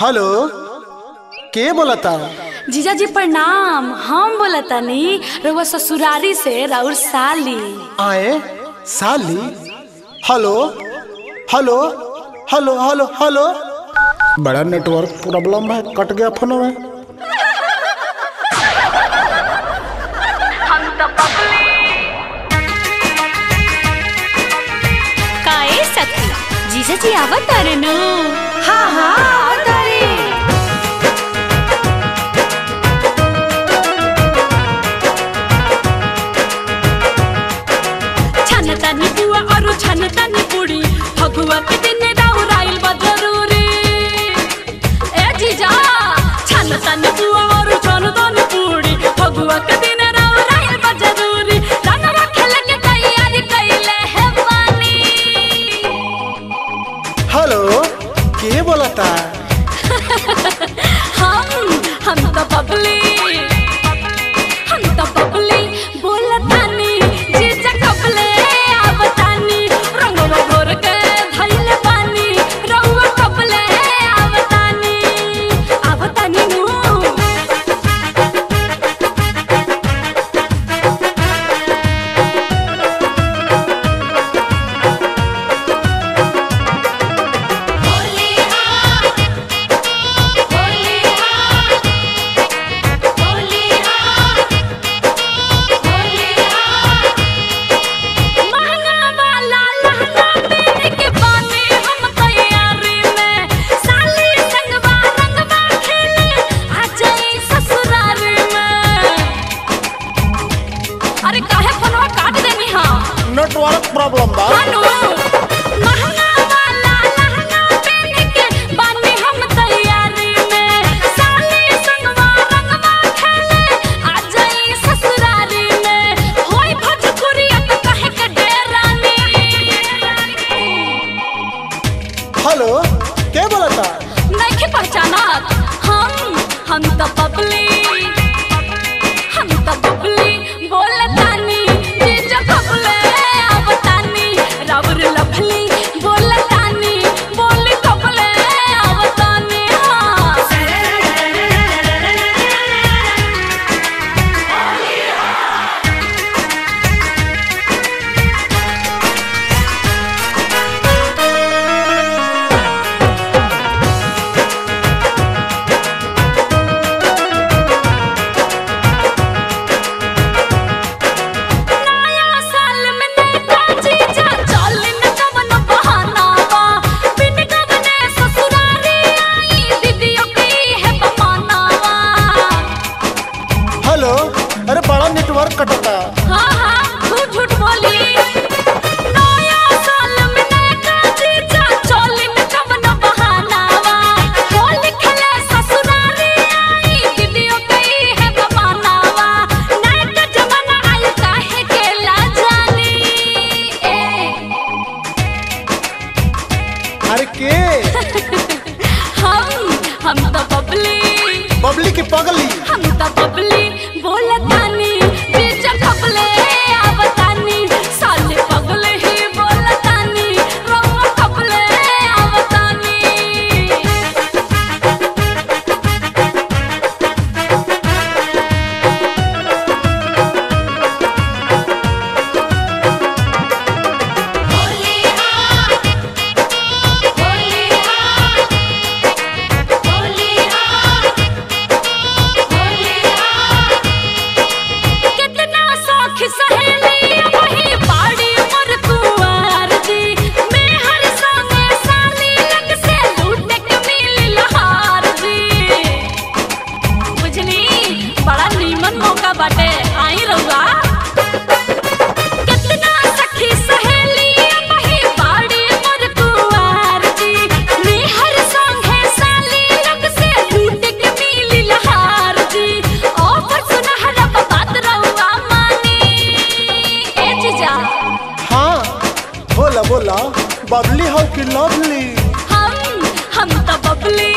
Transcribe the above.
Hello के बोलता? जीजाजी प्रणाम। हम बोलता नी रउआ ससुरारी से राउर साली आए। साली? Hello hello hello hello hello. बड़ा नेटवर्क प्रॉब्लम है, कट गया फोन में। हम तो पगली काए सखी। जीजाजी आवत रे नु। हां हां भगुआ के दिन राहुल बदरूरी ए जीजा छन तन बुआ और छन तन पूरी भगुआ के दिन राहुल बदरूरी रनवा खेले के तैयारी कइले है वानी। हेलो के बोलता? हम तो बबली, हम तो बबली बोलता नी जीजा कबले आवतानी रंगवा भोर के नेटवर्क प्रॉब्लम बा। हेलो महंगा वाला लहंगा पहन के बानी हम तैयारी में साली संगवा रंगवा खेले आ जाई ससुरारी में होई भोजपुरिया तो कहे के डेरानी। हेलो के बोलता? नहीं के पहचाना। हम तो बबली, हम तो बबली बोलता नी जीजा कबले कटता। हाँ हाँ तू झूठ बोली। नया साल में नया जीजा चोली में कवन बहाना वा बोल खेले ससुरारी आई दीदियों कई है बहाना वा नया का जमाना आई काहे के ला जानी ए। अरे के हम तो बबली, बबली की पगली। हम तो बबली बोलता नी कबले आवतानी साले पगले ही बोलतानी रंगवा कबले आवतानी। बोला बबली हो कि लवली? हम तो बबली।